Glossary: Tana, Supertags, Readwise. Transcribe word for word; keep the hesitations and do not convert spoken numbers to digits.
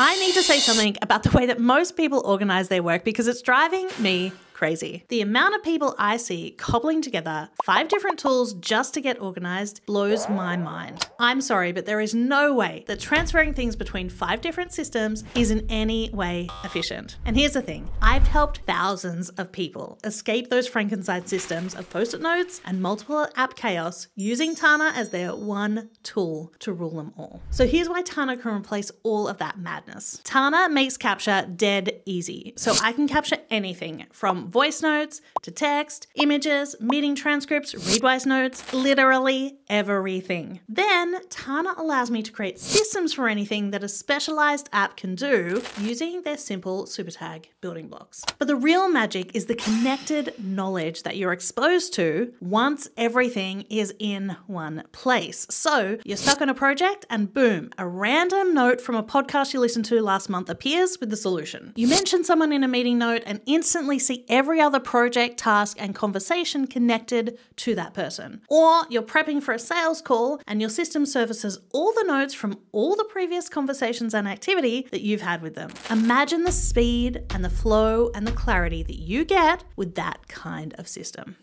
I need to say something about the way that most people organize their work because it's driving me crazy. The amount of people I see cobbling together five different tools just to get organized blows my mind. I'm sorry, but there is no way that transferring things between five different systems is in any way efficient. And here's the thing, I've helped thousands of people escape those Frankenstein systems of post-it notes and multiple app chaos using Tana as their one tool to rule them all. So here's why Tana can replace all of that madness. Tana makes capture dead easy. So I can capture anything from voice notes to text, images, meeting transcripts, Readwise notes, literally everything. Then Tana allows me to create systems for anything that a specialized app can do using their simple super tag building blocks. But the real magic is the connected knowledge that you're exposed to once everything is in one place. So you're stuck on a project and boom, a random note from a podcast you listened to last month appears with the solution. You mention someone in a meeting note and instantly see everything every other project, task, and conversation connected to that person. Or you're prepping for a sales call and your system surfaces all the notes from all the previous conversations and activity that you've had with them. Imagine the speed and the flow and the clarity that you get with that kind of system.